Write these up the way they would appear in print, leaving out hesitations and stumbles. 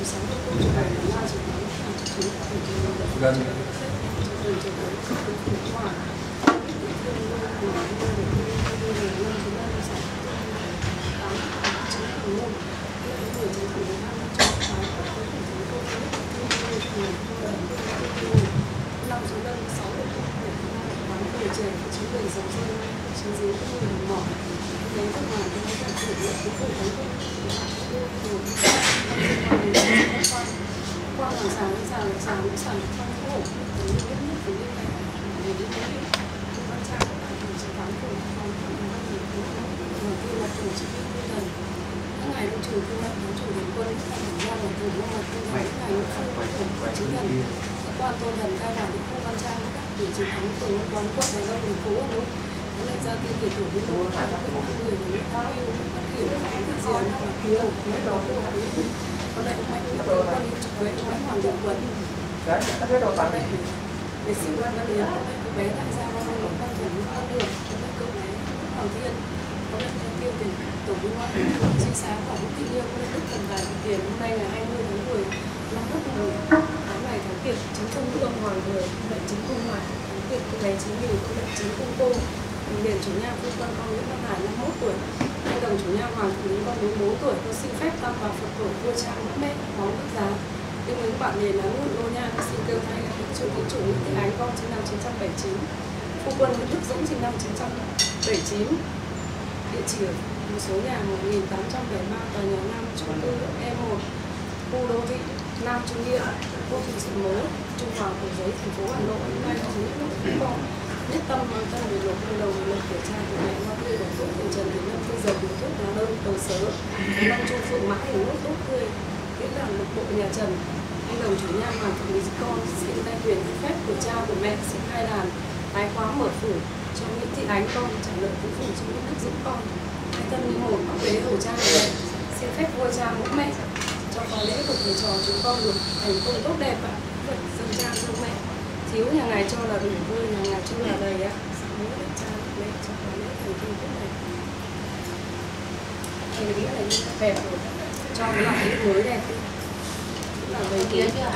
gần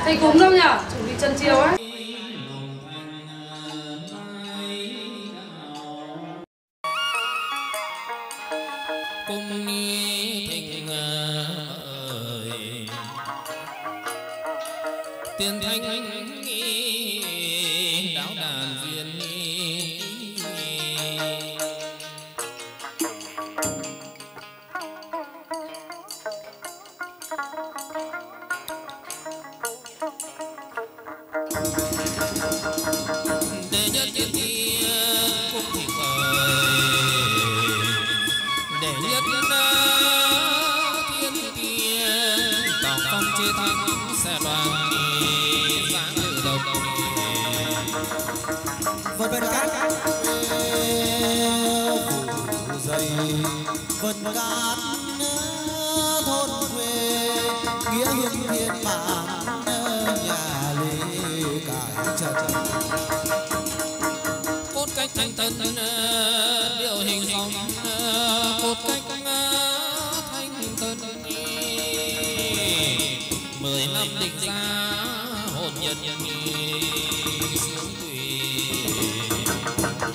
thầy cúng không nhở? Chuẩn bị trần chiều ấy. Hãy subscribe cho kênh Camera Thành An để không bỏ lỡ những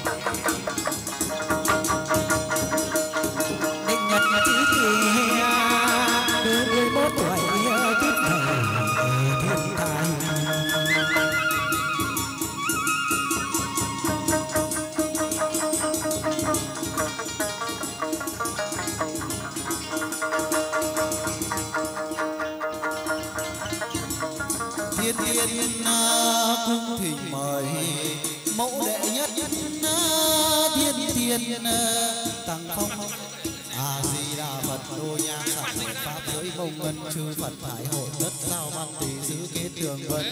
video hấp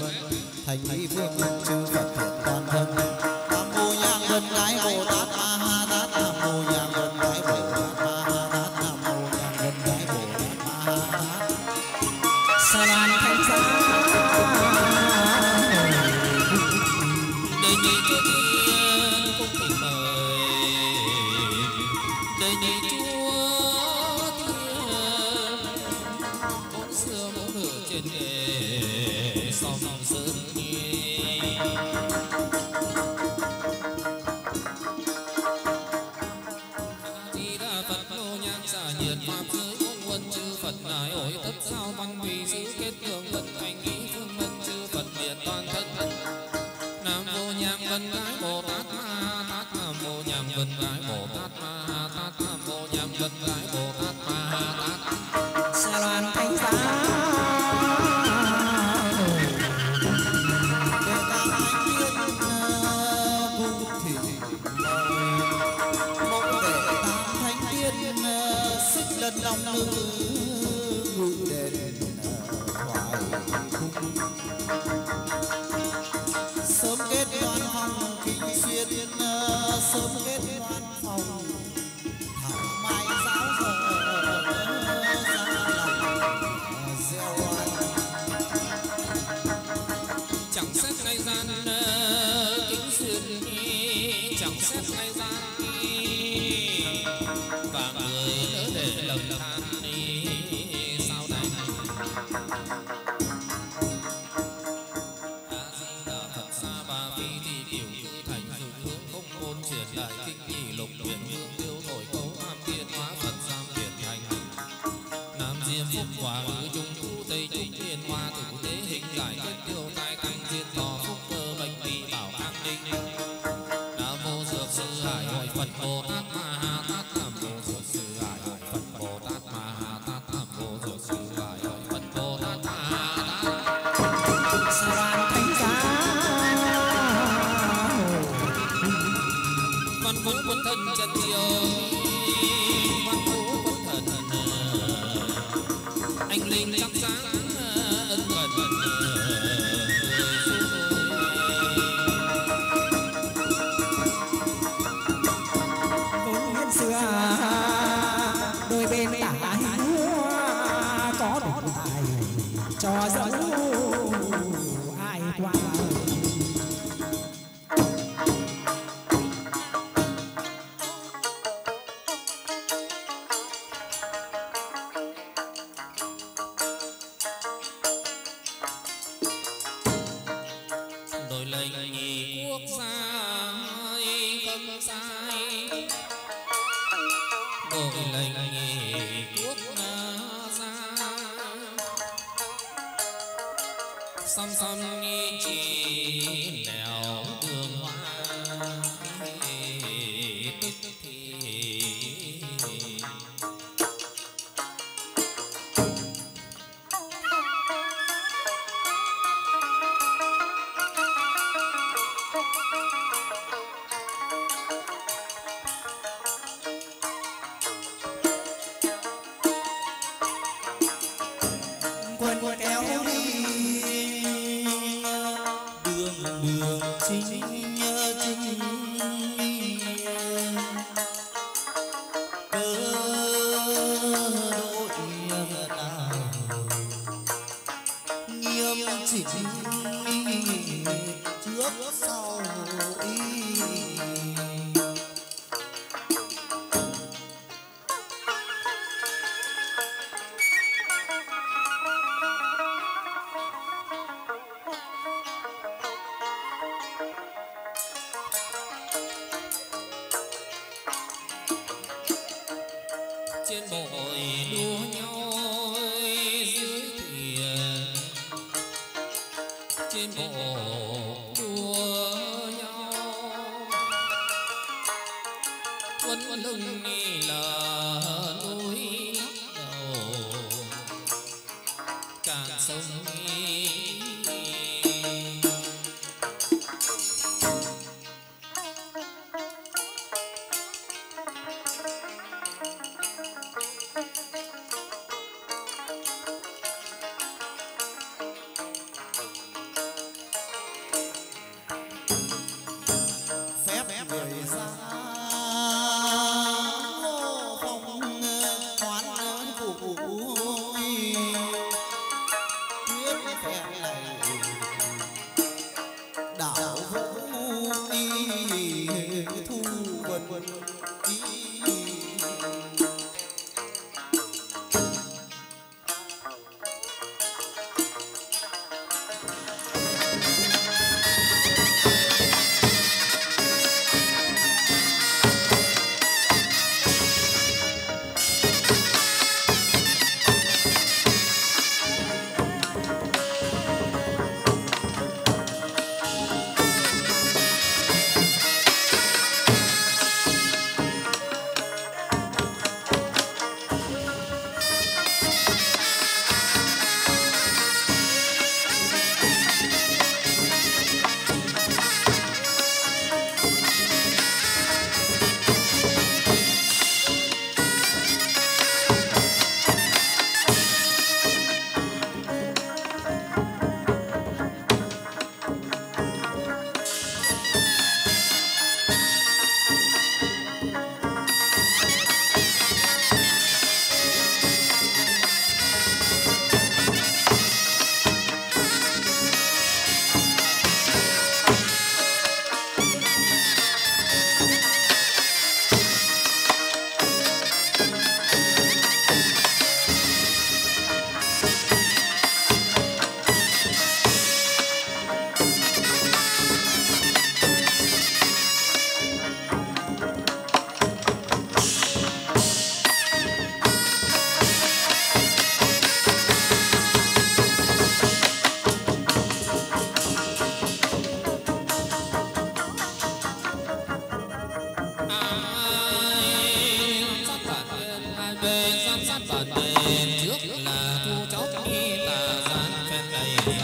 dẫn.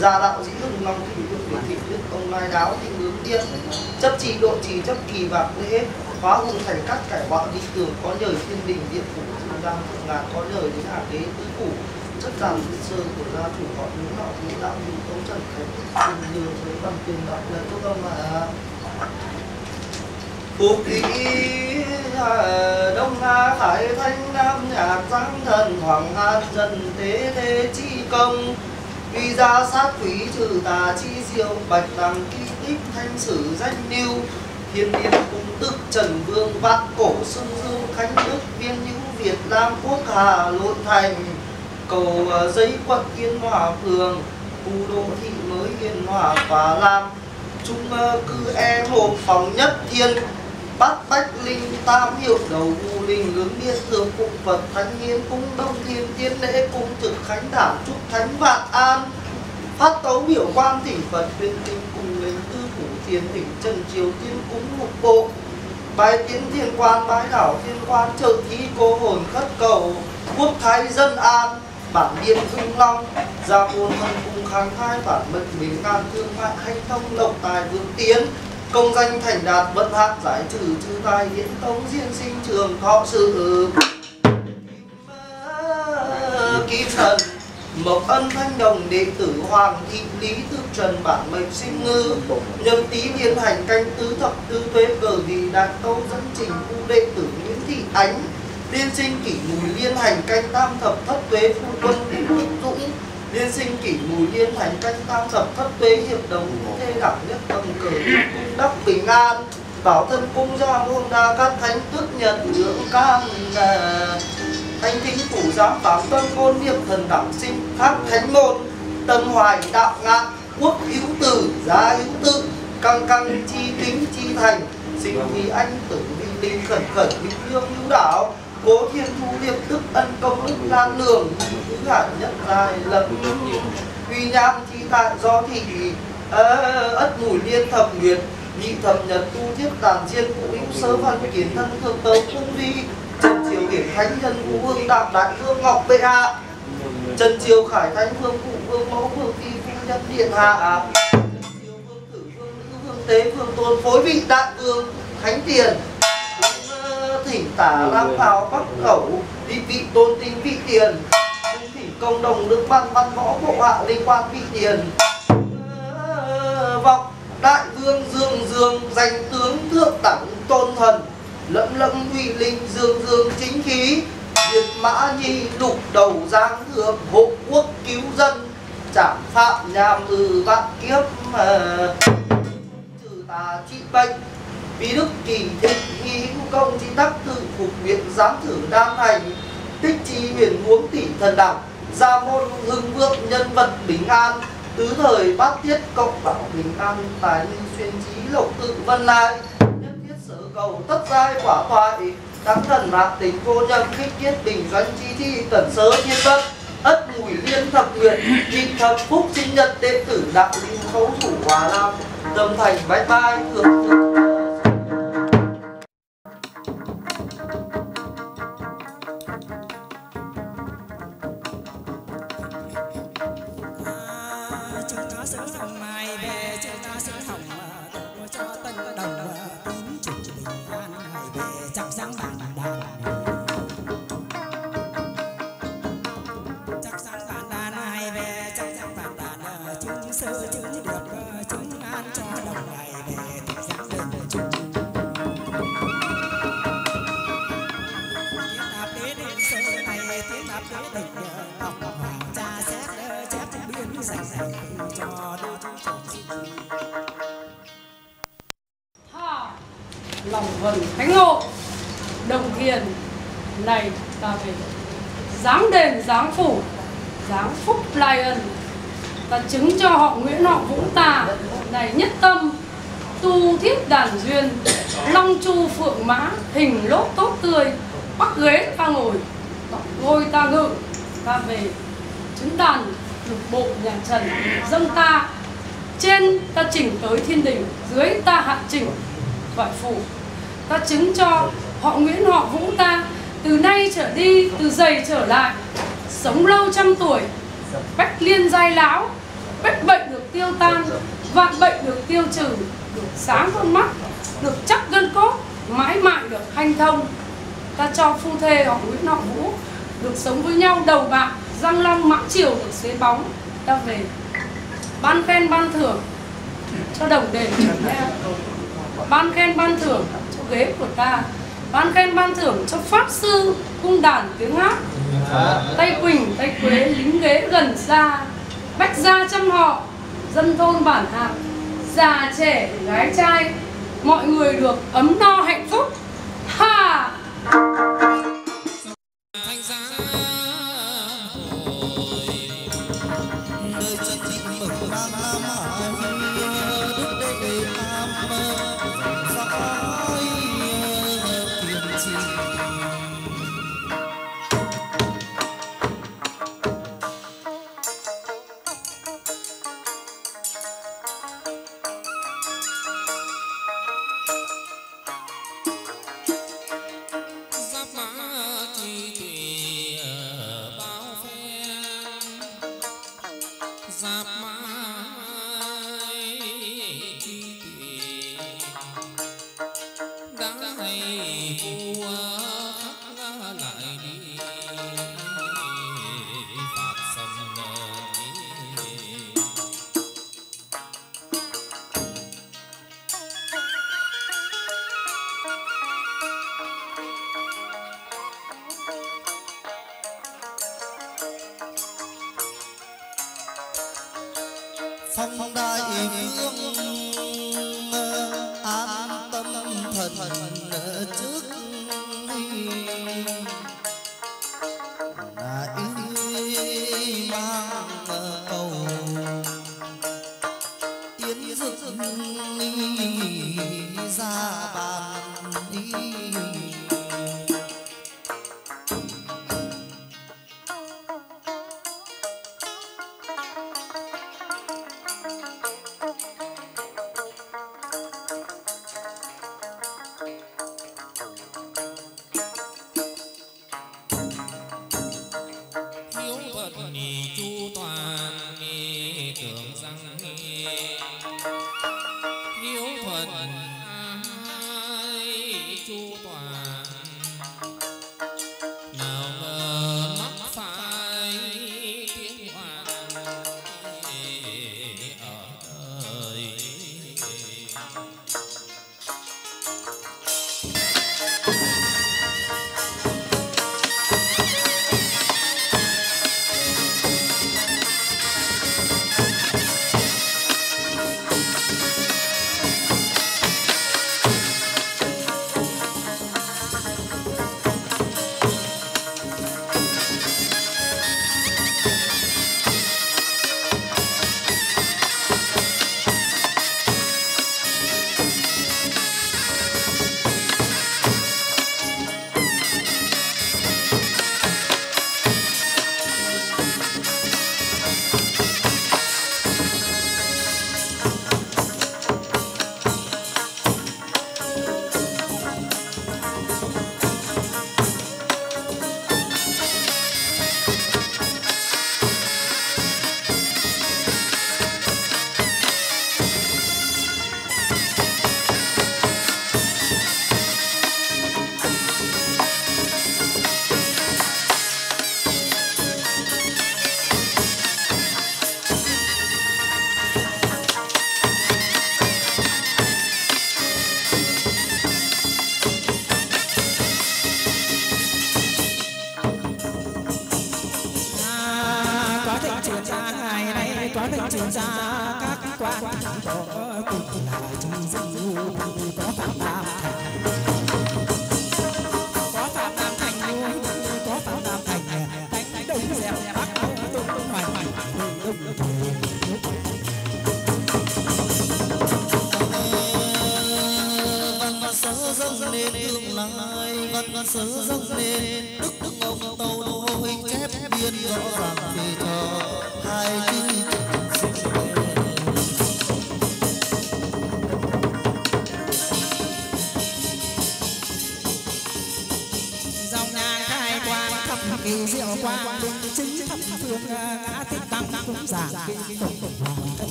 gia đạo dĩ hưng long thịnh vượng để thịnh đức ông lai đáo thịnh hướng tiên chấp trì độ trì chấp kỳ bạc lễ hóa hùng thành cát cải bạo đi tường có nhờ thiên đình điện phủ trung đăng thượng ngàn có nhờ đến hạ đế tứ phủ chất làm dư sơ của gia chủ họ núi họ núi đạo núi công trần thánh cùng nhiều với bằng tiền đạo là tốt không ạ? Phục thị đông hà khải thanh nam nhạc giáng thần hoàng an trần thế thế chi công uy gia sát quý trừ tà chi diệu bạch đằng kỳ tích thanh sử danh lưu thiên niên cung tức trần vương vạn cổ sung dương khánh đức viên hữu việt nam quốc hà nội thành cầu giấy quận yên hòa phường khu đô thị mới yên hòa và lam trung cư e hộp phòng nhất thiên bát bách linh tam hiệu đầu u linh hướng biên thường cung vật thánh hiến cung đông thiên tiên lễ cung thực khánh đảm chúc thánh vạn an phát tấu biểu quan thỉnh phật tuyên tinh cung linh tư phủ thiên thỉnh trần chiếu thiên cúng mục bộ bái tiến thiên quan bái đảo thiên quan trợ thí cô hồn khất cầu quốc thái dân an bản biên hưng long gia môn thân cung kháng thai bản mệnh bình an thương mại hanh thông lộc tài vượng tiến công danh thành đạt bất hắc giải trừ chư tai hiển tống diên sinh trường thọ sự kim thần mộc ân thanh đồng đệ tử hoàng thị lý tư trần bản mệnh sinh ngư nhâm tý niên hành canh tứ thập tư tuế cờ vì đạt tâu dẫn trình phu đệ tử nguyễn thị ánh tiên sinh kỷ mùi liên hành canh tam thập thất tuế phu quân dũng Liên sinh kỷ mùi liên thành canh tam thập thất tuế hiệp đồng thế đẳng nhất tầm cờ cung đắc bình an bảo thân cung gia môn đa các thánh tức nhận dưỡng can thanh thính phủ giám tám tân côn niệm thần đẳng sinh thác thánh môn tân hoài đạo ngạn quốc hữu tử giá hữu tự căng căng chi kính chi thành sinh vì anh tử minh linh khẩn khẩn hữu lương hữu đảo cố thiên thu liệp tức ân công đức lan đường thứ hạt nhất dài lập huy nham chi tại do thị ất mùi liên thập nguyệt nhị thập nhật tu thiết tàn diên cụ hữu sớ văn kiến thân thượng tấu cung đi trần triều hiển thánh nhân vũ vương đạm đại vương ngọc bệ hạ trần triều khải thánh vương cụ vương mẫu vương phi phu nhân điện hạ trần triều vương tử vương nữ vương tế vương tôn phối vị đại vương khánh tiền thỉnh tả lam pháo bắc khẩu đi vị tôn tinh vị tiền thỉnh công đồng nước văn văn võ bộ hạ liên quan vị tiền vọng đại vương dương dương danh tướng thượng đẳng tôn thần lẫm lẫm uy linh dương dương chính khí diệt mã nhi đục đầu giáng thượng hộ quốc cứu dân trảm phạm nhà từ vạn kiếp trừ tà trị bệnh bí đức kỳ thịnh nghi hữu công chi tắc tự phục viện giám thử đan hành tích chi huyền huống tỷ thần đẳng gia môn hưng vượng nhân vật bình an tứ thời bát tiết cộng bảo bình an tài linh xuyên trí lộc tự vân lai nhất thiết sở cầu tất giai quả thoại đáng thần mạc tình vô nhâm khích kiết bình doanh chi thi tẩn sớ thiên bất ất mùi liên thập nguyệt nhị thập phúc sinh nhật đệ tử đạo linh khấu thủ hòa nam tâm thành bái bai thượng thượng lòng vần thánh ngộ đồng thiền này ta về giáng đền giáng phủ giáng phúc lai ân ta chứng cho họ Nguyễn họ Vũ ta này nhất tâm tu thiết đàn duyên long chu phượng mã hình lốt tốt tươi bắc ghế ta ngồi ngôi ta ngự ta về chứng đàn lục bộ nhà Trần dân ta trên ta chỉnh tới thiên đình dưới ta hạ chỉnh vải phủ ta chứng cho họ Nguyễn họ Vũ ta từ nay trở đi từ giày trở lại sống lâu trăm tuổi bách liên giai lão bách bệnh được tiêu tan vạn bệnh được tiêu trừ được sáng con mắt được chắc gân cốt mãi mãi được hanh thông ta cho phu thê họ Nguyễn họ Vũ được sống với nhau đầu bạc răng long mãng chiều được xế bóng ta về ban khen ban thưởng cho đồng đền ban khen ban thưởng cho ghế của ta ban khen ban thưởng cho pháp sư cung đàn tiếng hát tay quỳnh tay quế lính ghế gần xa bách gia trăm họ dân thôn bản hạt già trẻ gái trai mọi người được ấm no hạnh phúc ha. ra bàn ý.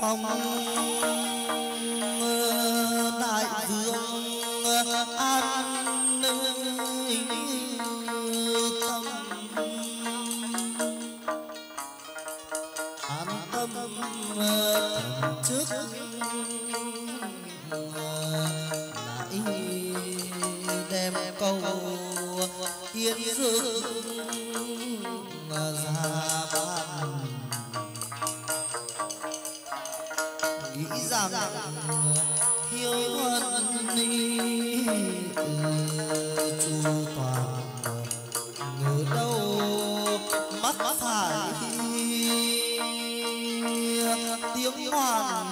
phong đại dương an ninh tâm, an tâm trước lại đem câu yên dương ra ban. Nghĩ rằng hiếu ân ni chu toàn, ngờ đâu mắt phải tiếng hoàn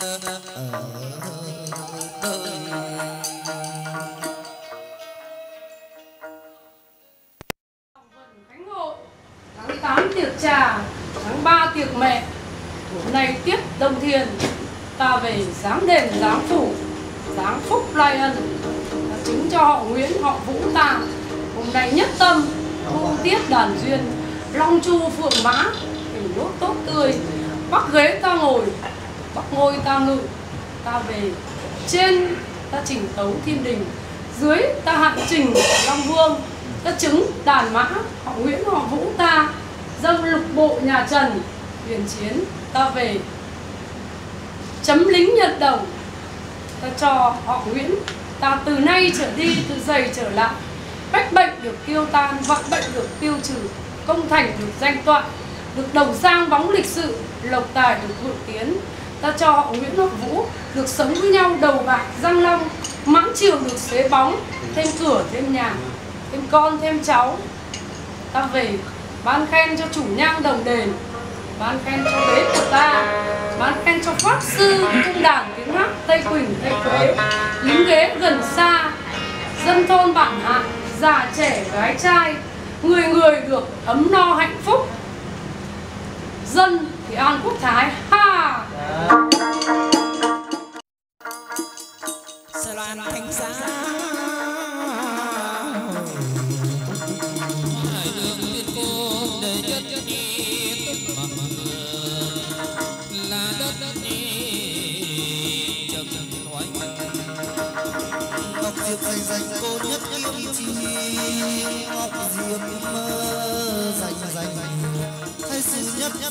ở đời. Tháng 8 tiệc trà, tháng 3 tiệc mẹ, nay tiếp đồng thiền, ta về giáng đền giáng phủ, giáng phúc lai ân, chứng cho họ Nguyễn họ Vũ ta. Hôm nay nhất tâm, không tiếc đàn duyên, Long Chu Phượng Mã, hình đốt tốt tươi, bắc ghế ta ngồi, bắc ngôi ta ngự, ta về trên ta chỉnh tấu thiên đình, dưới ta hạn trình Long Vương. Ta chứng đàn mã họ Nguyễn họ Vũ ta, dâng lục bộ nhà Trần, huyền chiến ta về chấm lính Nhật Đồng. Ta cho họ Nguyễn ta từ nay trở đi, từ giày trở lại, bách bệnh được tiêu tan, vạn bệnh được tiêu trừ, công thành được danh toại, được đồng sang bóng lịch sự, lộc tài được vượng tiến. Ta cho họ Nguyễn họ Vũ được sống với nhau đầu bạc răng long, mãn triều được xế bóng, thêm cửa thêm nhà, thêm con thêm cháu. Ta về ban khen cho chủ nhang đồng đền, ban khen cho bế của ta, ban khen cho pháp sư cung đàn tiếng hát Tây Quỳnh Tây Quế, lính ghế gần xa, dân thôn bản hạ, già trẻ gái trai, người người được ấm no hạnh phúc, dân thì an quốc thái. Ha dành dành cô nhất yêu chi ngọc diệp mơ dành dành thay sự nhất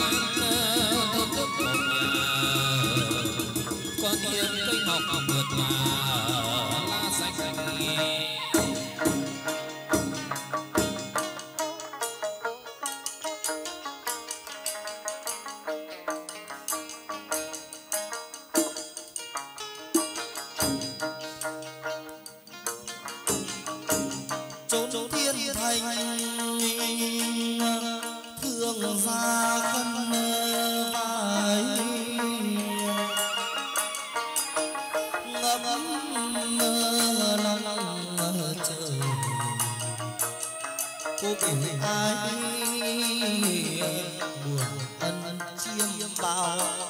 lan thơm nước của nhà con hiền cây mọc vượt mà.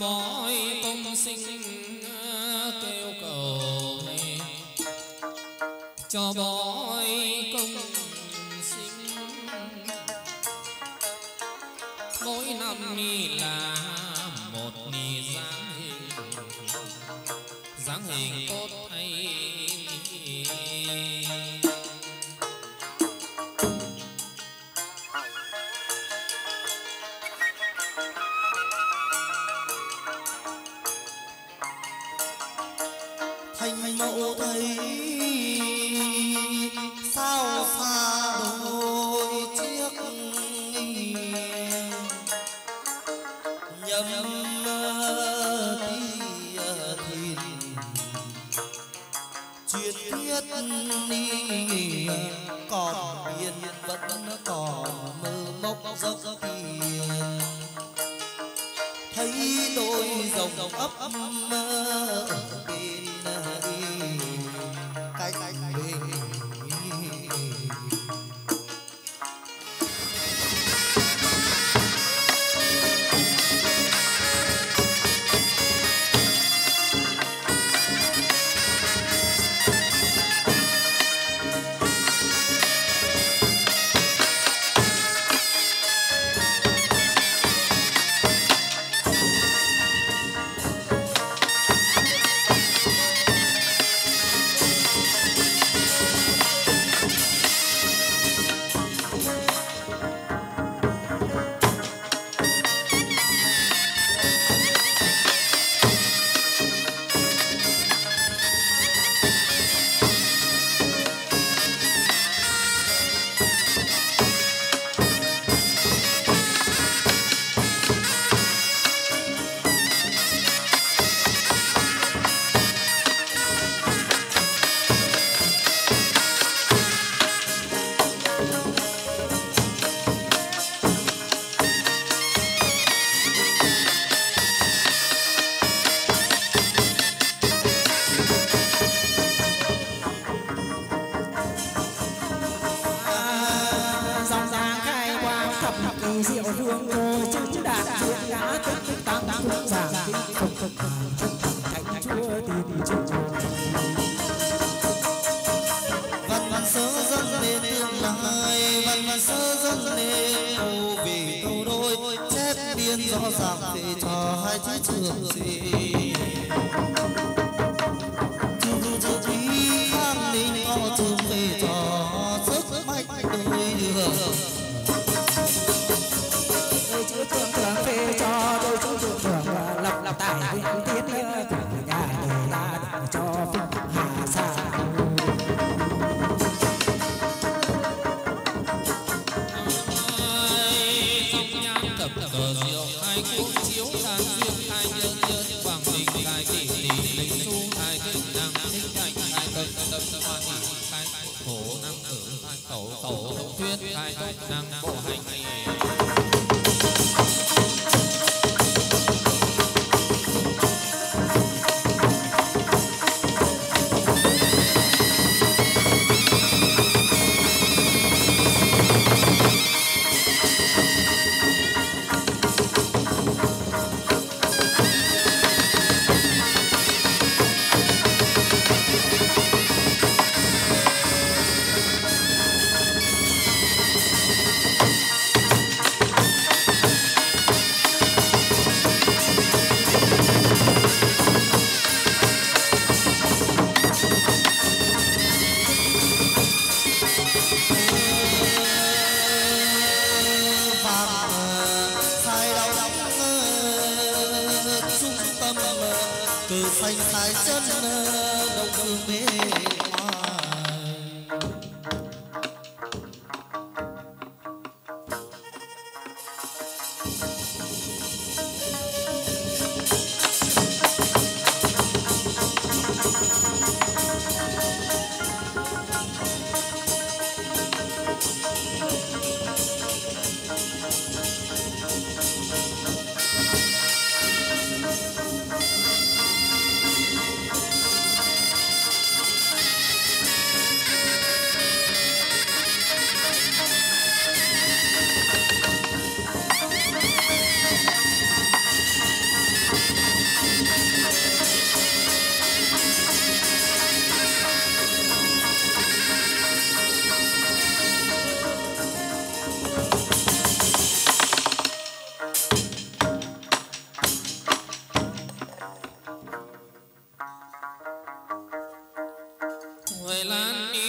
bói công sinh kêu cầu này, cho bói công sinh mỗi năm là một dáng hình tốt hay thành mẫu thấy sao xa đôi chiếc nhầm thìn chuyện thiết đi còn biên vẫn còn mơ mộng giấc tiền thấy đôi rồng ấp mơ bên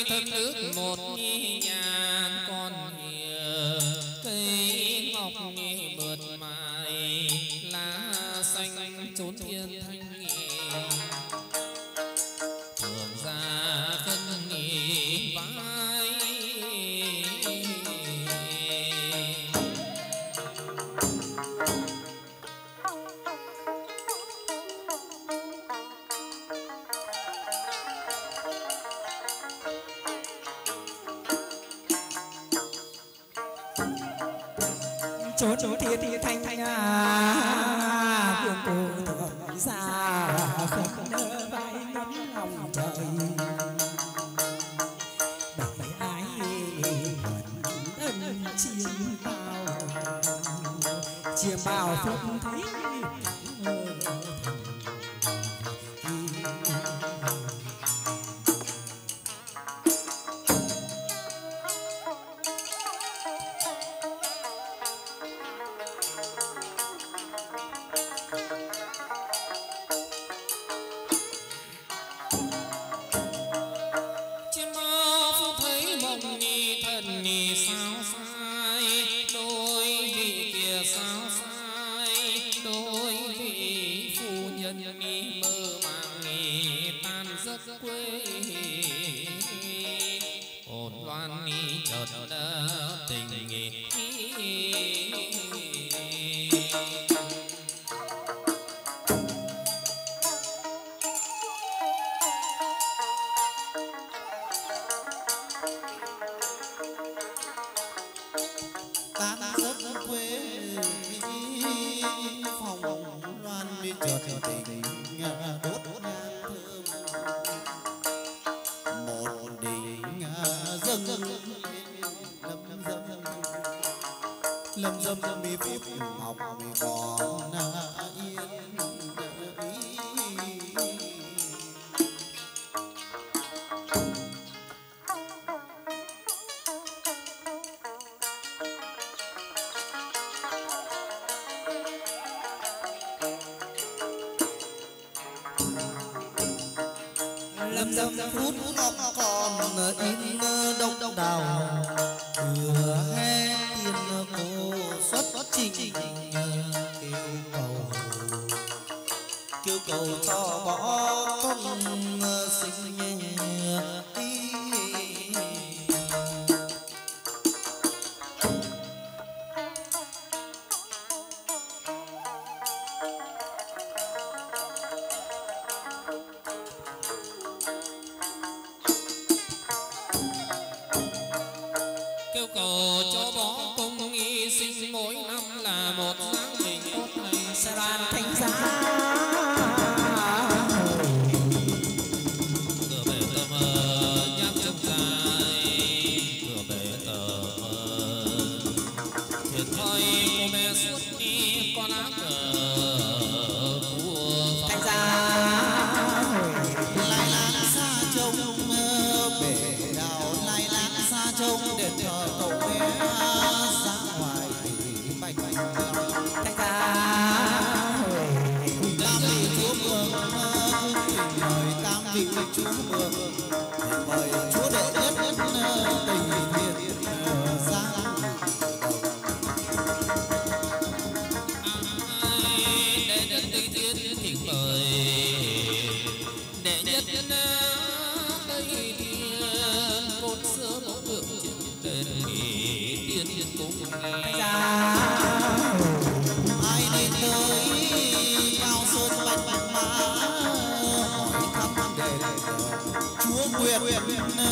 thân nước một nhà con cây ngọc mượt mài lá xanh trốn thiên thanh thường ra phân nghỉ vai chốn thiên thanh thanh à cuồng cụ thượng xa không nỡ vai ngắm lòng trời bởi ái vẫn thân chiêm bao phúc thấy We're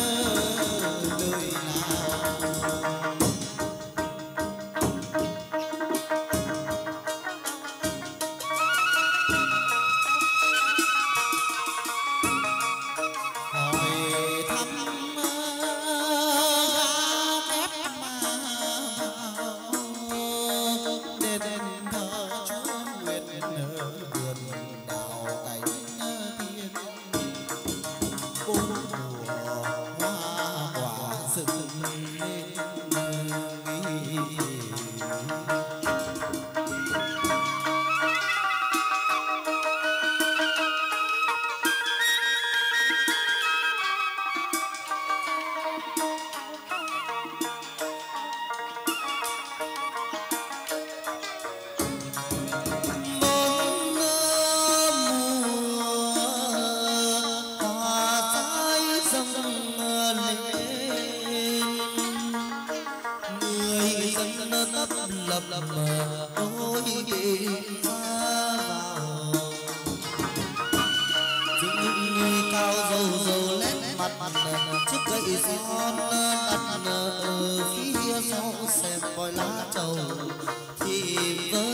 lập mờ ôi đi xa vào chúng cao dầu dầu lét mặt mặt trước cây son tắt ở phía sau xem coi lá trầu thì với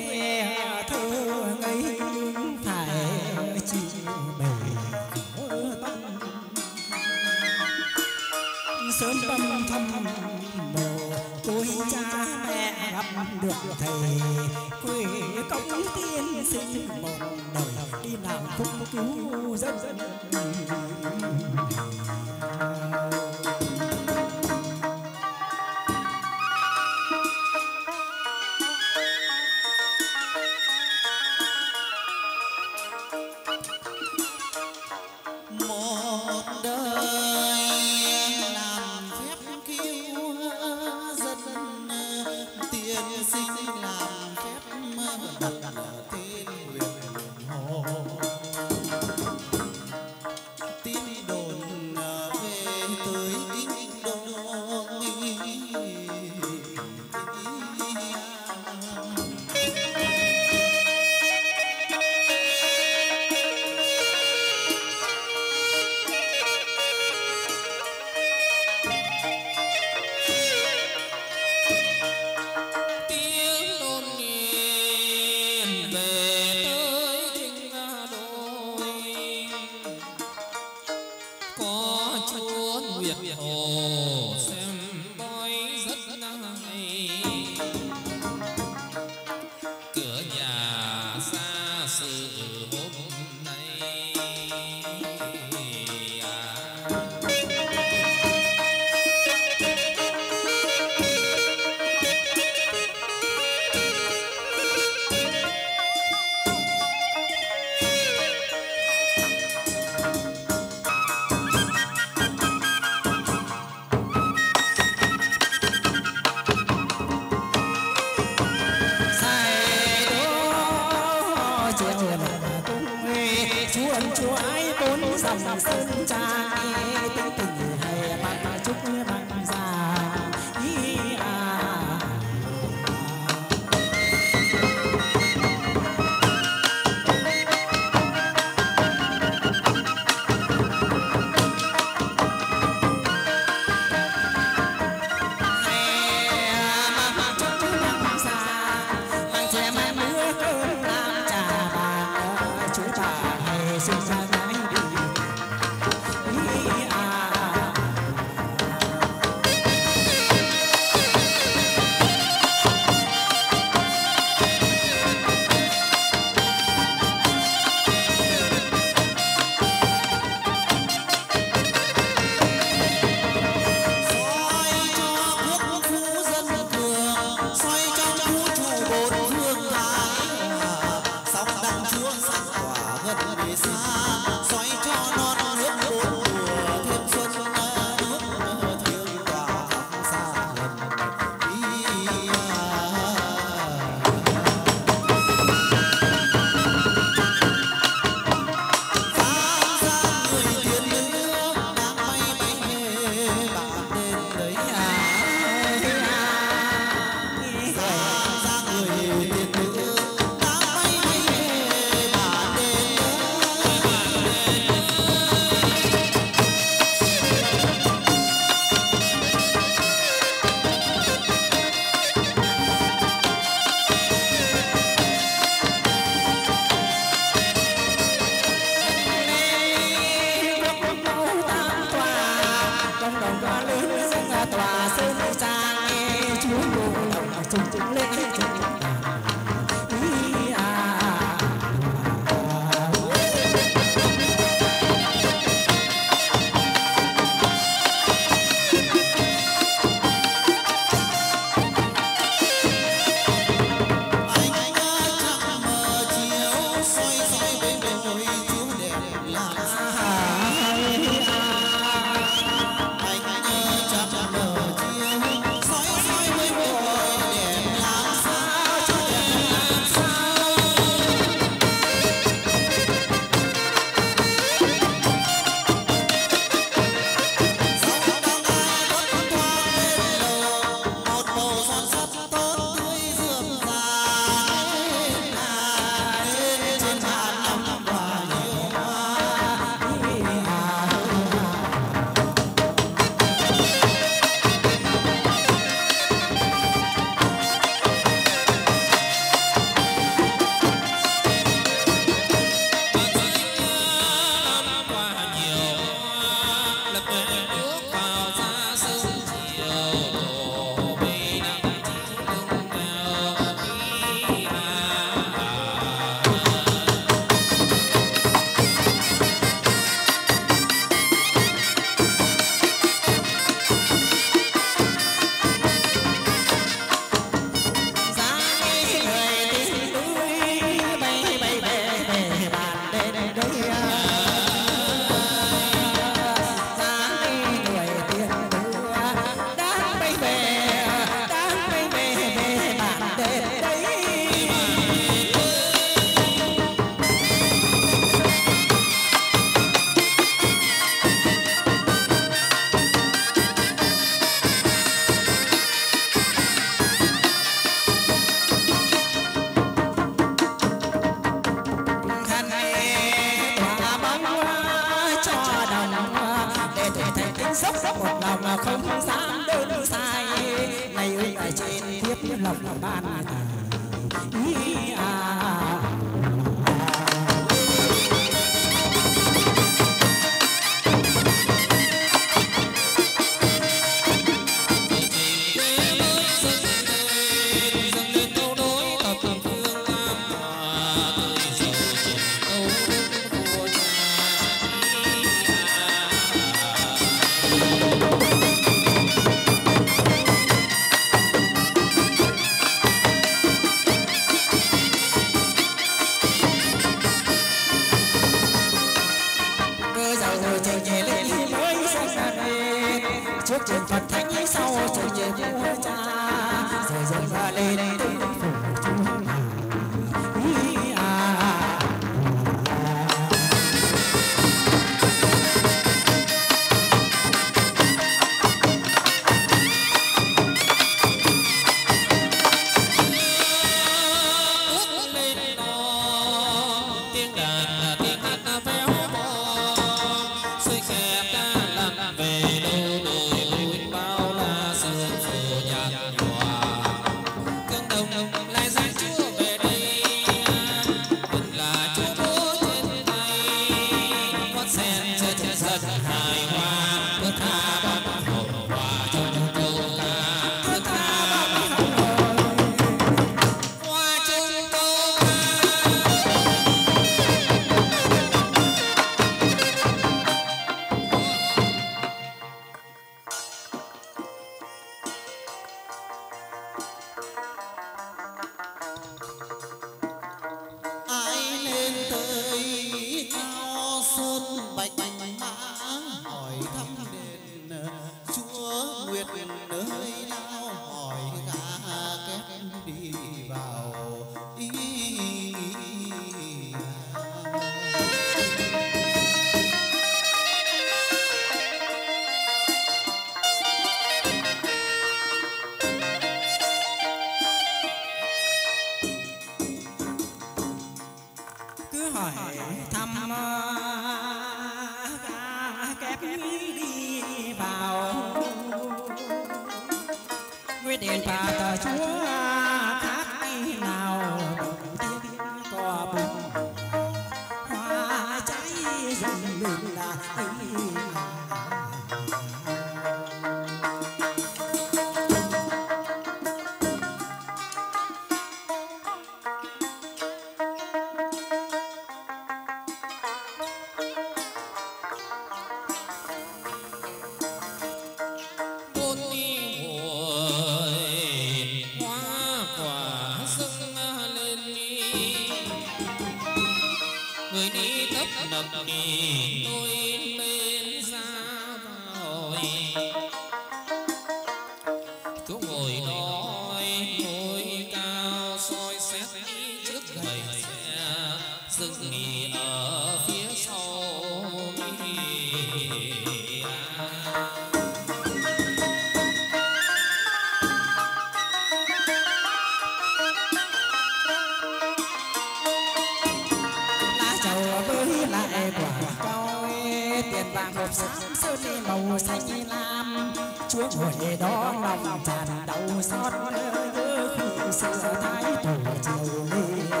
lòng tràn đầu xót nhớ khi xưa thái tuổi chiều mưa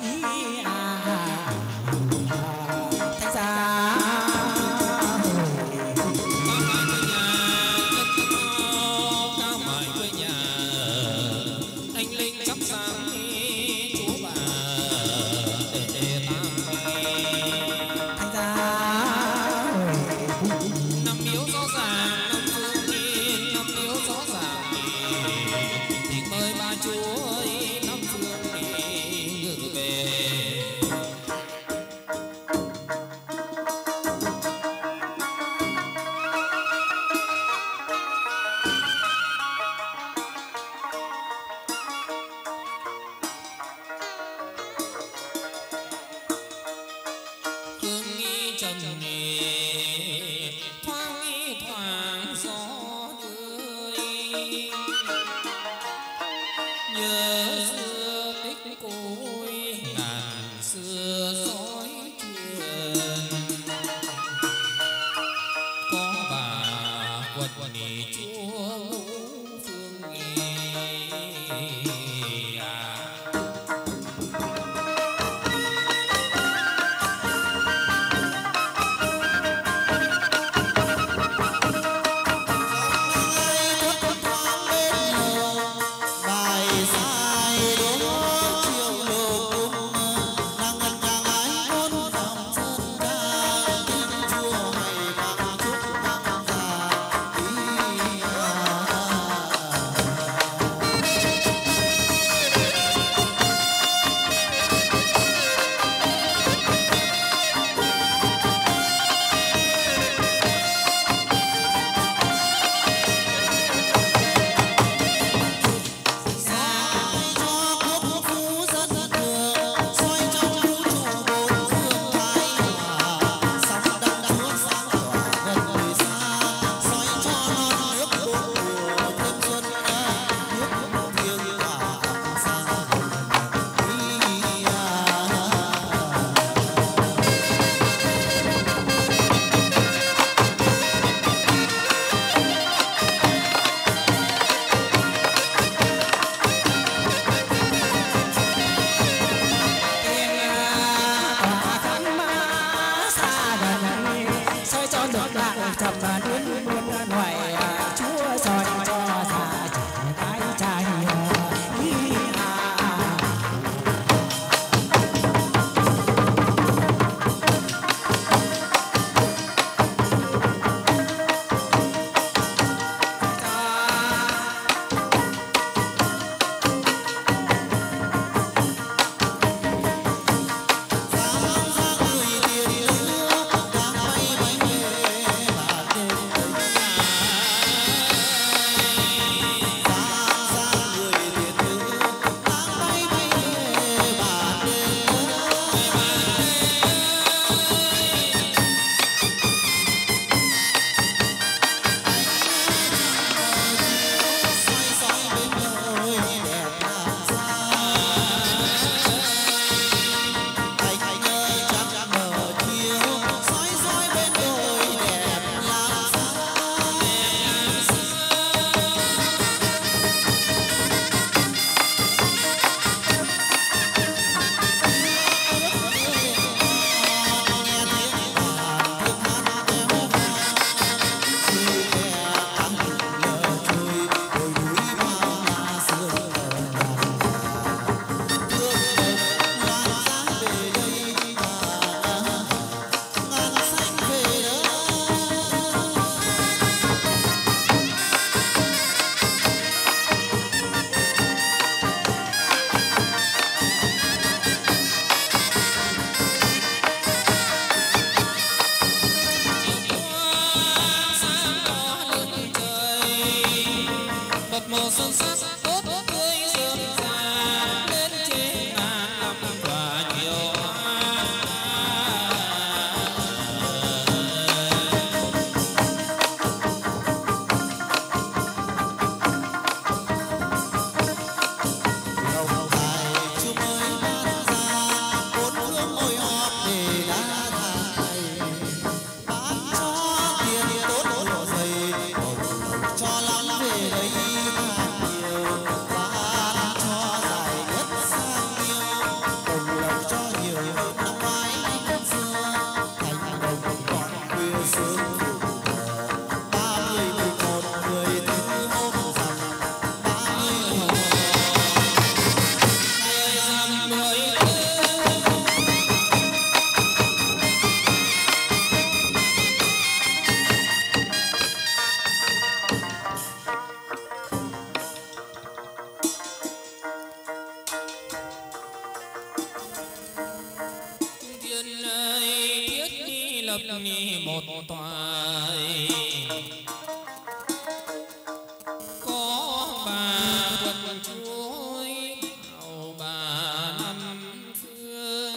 ý à thế ra cao mời quê nhà anh linh sắp sang chúa bà để ta ra năm yếu rõ ràng I lập một toài. Có bà quần chuối hầu bà năm phương,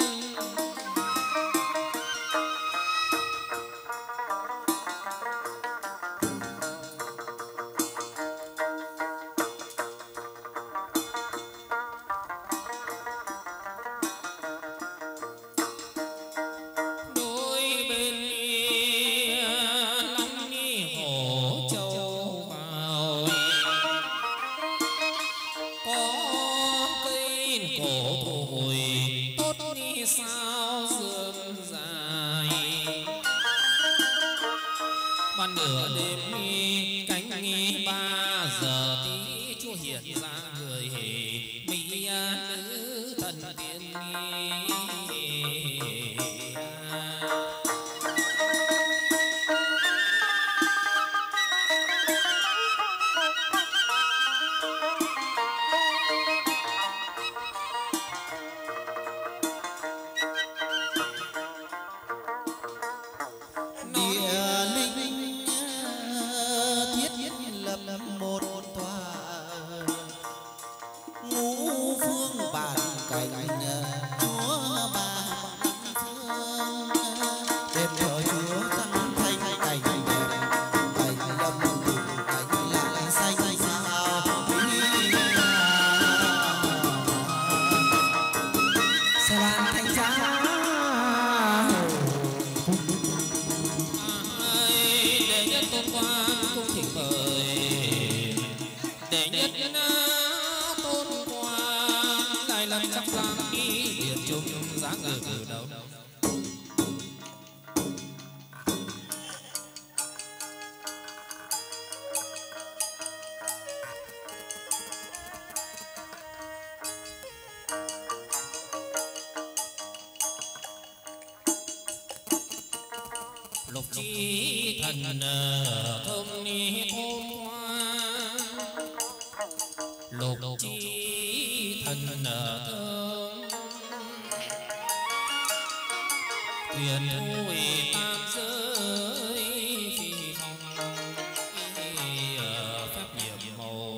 lục chi thần thông ni khôn ngoan, lục chi thần thông thuyền vui tam giới phi phong pháp nhiệm màu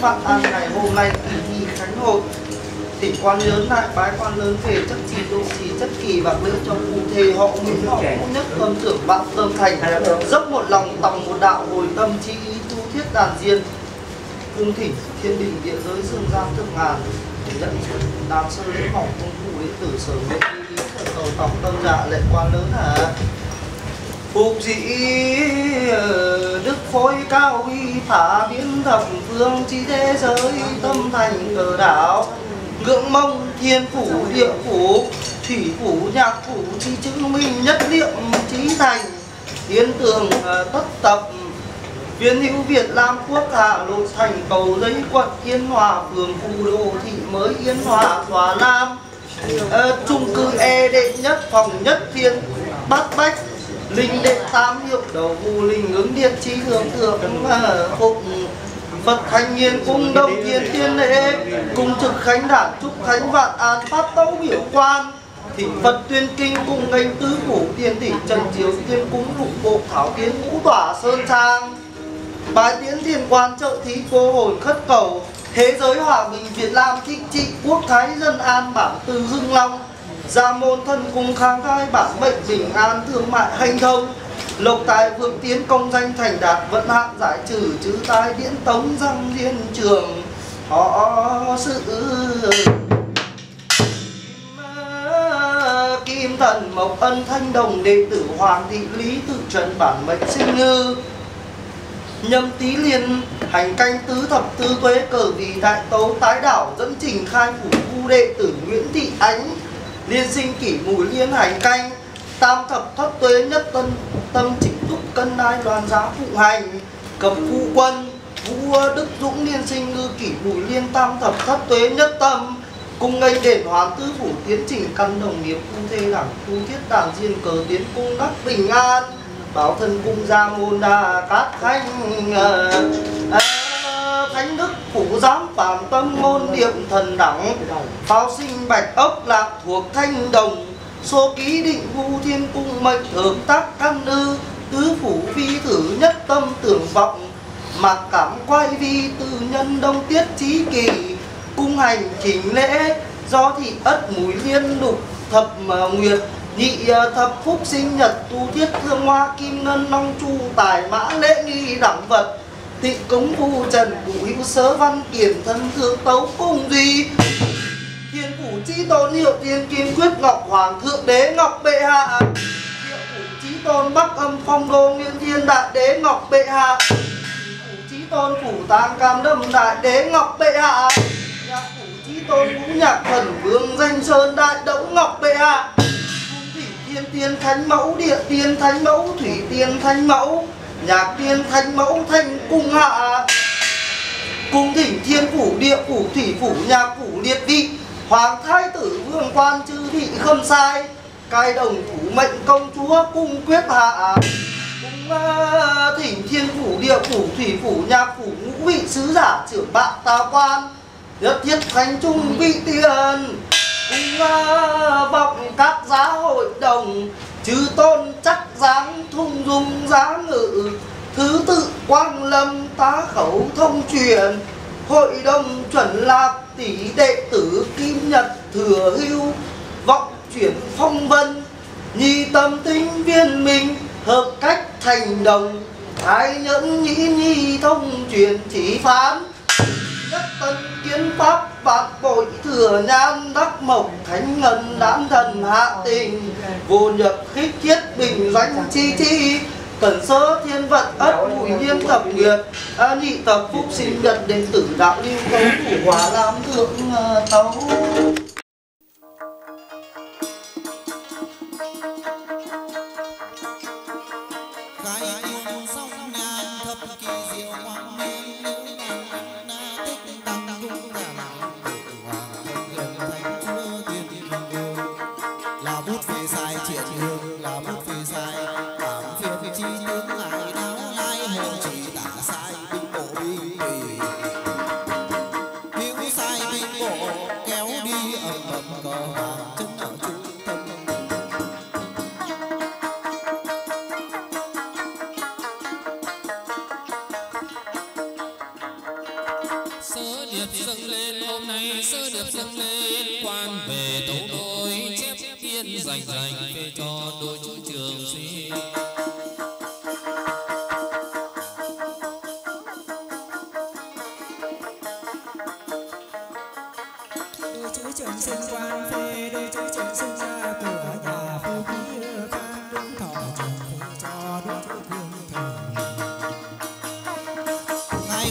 Phạm An ngày hôm nay kỳ nghỉ khánh hội, tỉnh quan lớn lại bái quan lớn về chất trì tu sĩ chất kỳ bạc lữ trong cụ thề họ Nguyễn họ Vũ nhất tâm tưởng bạn tâm thành dốc một lòng tòng một đạo hồi tâm chi ý tu thiết đàn diên cung thỉnh, thiên đình, địa giới, dương gian, thượng ngàn, lẫn đàn sơn lễ mỏng, công cụ đến tử sở nguyện ý, sở cầu tòng tâm dạ lệ quan lớn hả? Phục dĩ đức phối cao uy phá biến thập phương chi thế giới tâm thành cờ đảo ngưỡng mông thiên phủ địa phủ thủy phủ nhạc phủ chi chứng minh nhất niệm trí thành tiến tường tất tập viên hữu Việt Nam quốc hạ lộ thành cầu giấy quận Yên Hòa phường phù đô thị mới Yên Hòa Hòa Nam trung cư E đệ nhất phòng nhất thiên bát bách linh đệ tám hiệu đầu vu linh ứng điện trí hướng thượng phục Phật Thanh Nhiên cung đông nhiên thiên lễ cung trực khánh đản trúc khánh vạn an phát tấu biểu quan thị Phật tuyên kinh cung nghênh tứ phủ tiên tỷ trần chiếu tiên cúng lục bộ thảo kiến ngũ tỏa sơn trang bái tiến thiên quan trợ thí cô hồn khất cầu thế giới hòa bình Việt Nam thịnh trị quốc thái dân an bản từ hưng long gia môn thân cung khang khai bản mệnh bình an thương mại hanh thông lộc tài vượng tiến công danh thành đạt vận hạn giải trừ chữ tai điễn tống răng liên trường họ sự kim thần mộc ân thanh đồng đệ tử hoàng thị lý tự trần bản mệnh sinh ngư nhâm tý liên hành canh tứ thập tứ tuế cờ vì đại tấu tái đảo dẫn trình khai phủ khu đệ tử Nguyễn Thị Ánh liên sinh kỷ mùi liên hành canh tam thập thất tuế nhất tâm chính túc cân đai đoàn giá phụ hành cập phu quân vũ đức dũng liên sinh ngư kỷ mùi liên tam thập thất tuế nhất tâm cung nghênh đền hoán tứ phủ tiến trình căn đồng nghiệp cung thê đảng cung thiết đàn diên cờ tiến cung đắc bình an bảo thân cung gia môn đà cát khanh thánh đức phủ giám phạm tâm môn niệm thần đẳng pháo sinh bạch ốc lạc thuộc thanh đồng số ký định vu thiên cung mệnh thượng tác căn ư tứ phủ vi thử nhất tâm tưởng vọng mặc cảm quay vi từ nhân đông tiết trí kỳ cung hành chính lễ do thị ất mùi liên đục thập nguyệt nhị thập phúc sinh nhật tu thiết thương hoa kim ngân long chu tài mã lễ nghi đẳng vật tịnh cống vu trần vũ hữu sớ văn kiển thân thượng tấu cung duy thiên phủ chí tôn hiệu thiên kim quyết ngọc hoàng thượng đế ngọc bệ hạ hiệu phủ chí tôn bắc âm phong đô nguyên thiên đại đế ngọc bệ hạ phủ chí tôn phủ tang cam đâm đại đế ngọc bệ hạ nhạc phủ chí tôn vũ nhạc thần vương danh sơn đại đẫu ngọc bệ hạ cung thủy thiên tiên thánh mẫu địa tiên thánh mẫu thủy tiên thánh mẫu nhạc tiên thánh mẫu thanh cung hạ cung thỉnh thiên phủ địa phủ thủy phủ nhạc phủ liệt vị hoàng thái tử vương quan chư thị khâm sai cai đồng phủ mệnh công chúa cung quyết hạ cung thỉnh thiên phủ địa phủ thủy phủ nhạc phủ ngũ vị sứ giả trưởng bạn tà quan nhất thiết thánh trung vị tiền cung vọng các giá hội đồng chư tôn chắc dáng thung dung giá ngự thứ tự quang lâm tá khẩu thông truyền hội đồng chuẩn lạc tỷ đệ tử kim nhật thừa hưu vọng chuyển phong vân nhi tâm tính viên minh hợp cách thành đồng thái nhẫn nhĩ nhi thông truyền chỉ phán nhất tân kiến pháp bạc bội thừa nhan đắc mộc thánh ngân đám thần hạ tình vô nhập khích thiết bình danh chi cẩn sơ thiên vận ất mùi nhiên thập nguyệt nhị tập phúc sinh nhật đệ tử đạo lưu cấu phủ Hòa Nam thượng tấu sinh quan phê đây chứ chẳng sinh ra cửa nhà phu quý khang đúng thọ chẳng cho đúng thương thường ngài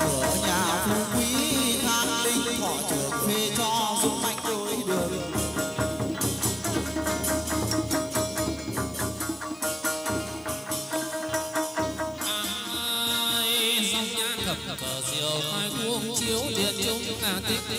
cửa nhà phú quý khang linh họ trường phê cho dũng mạnh đôi đường ai dòng nhãn thập cờ diều khai cuông chiếu điện trung ngà tích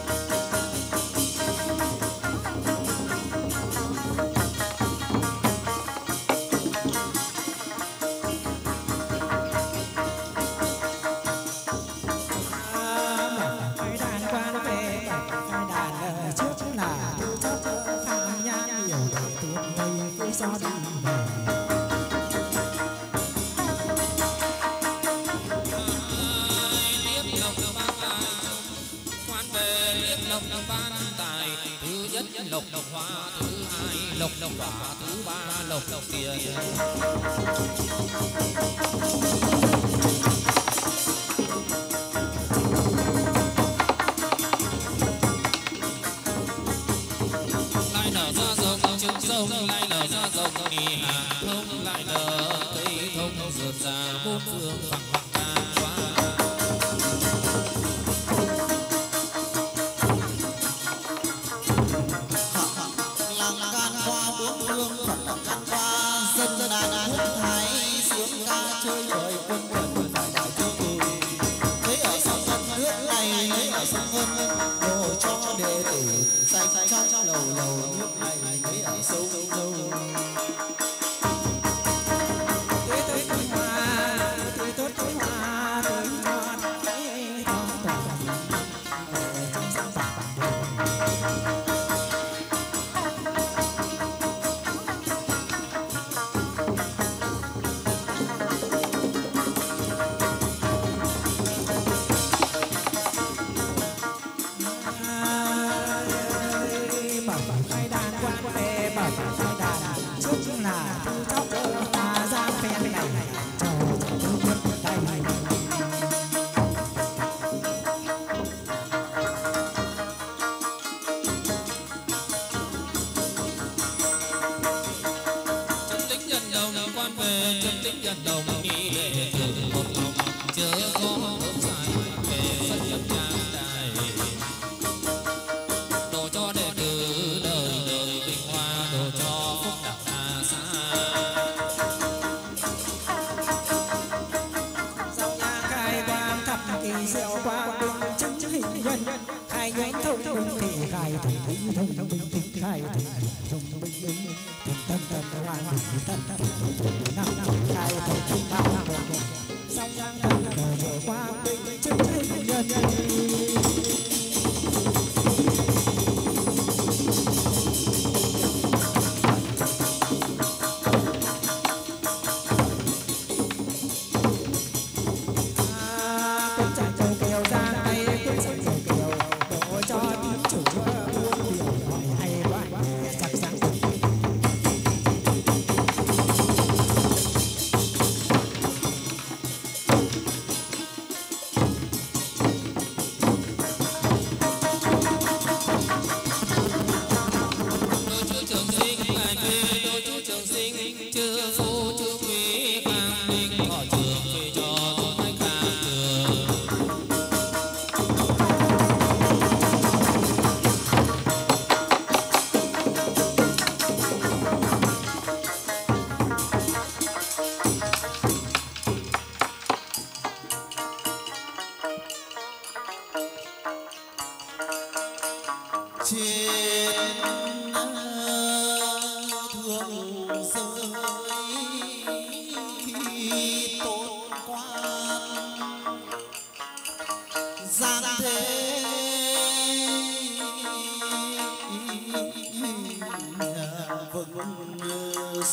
Lộc lộc hoa thứ hai, lộc lộc quả thứ ba, lộc lộc tiền. Lại nở ra rồng trứng sông, lại nở ra rồng kỳ hà thông, lại nở cây thông rượt ra bốn phương phẳng phẳng ca hoa.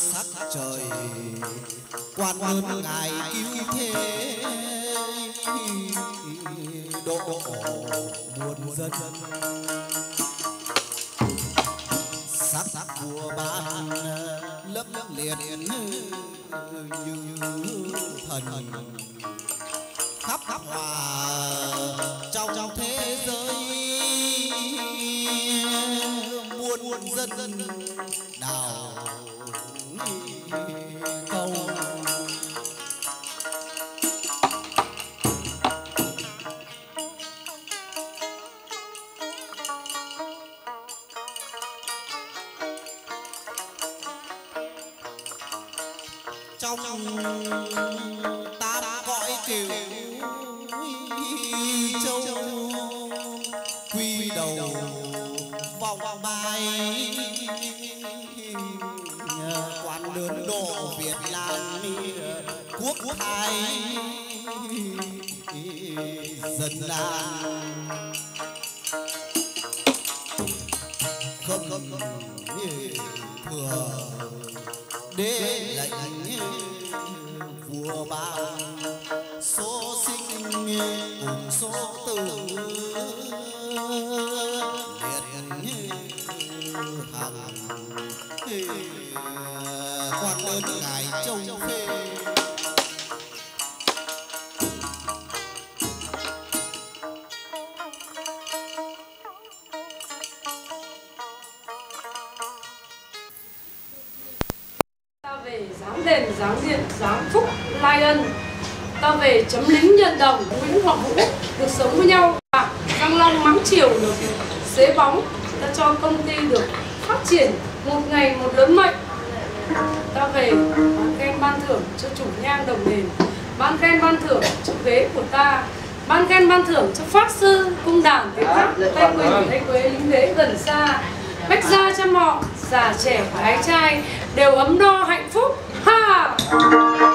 sắc trời quan ơn ngài cứu thế độ muôn dân. Sắc sắc mùa ban lấp liệt như thần khắp khắp hòa trong thế giới. Muôn dân đào câu trong ta đã gọi kiều châu quy đầu vòng bài quan lớn độ Việt Nam quốc thái dân an không thừa đế lệnh vua ba số sinh cùng số tử quan ơn ngài trông phê. Ta về giáng đền giáng diện giáng phúc lai ân, ta về chấm lính nhân đồng Nguyễn Hoàng Vũ được sống với nhau và Thăng Long mắng chiều được xế bóng, ta cho công ty được phát triển một ngày một lớn mạnh. Ta về ban khen ban thưởng cho chủ nhang đồng đền, ban khen ban thưởng cho ghế của ta, ban khen ban thưởng cho pháp sư cung đàn tiếng hát tay quỳnh tay quế lính ghế gần xa bách gia trăm họ già trẻ và ái trai đều ấm no hạnh phúc ha.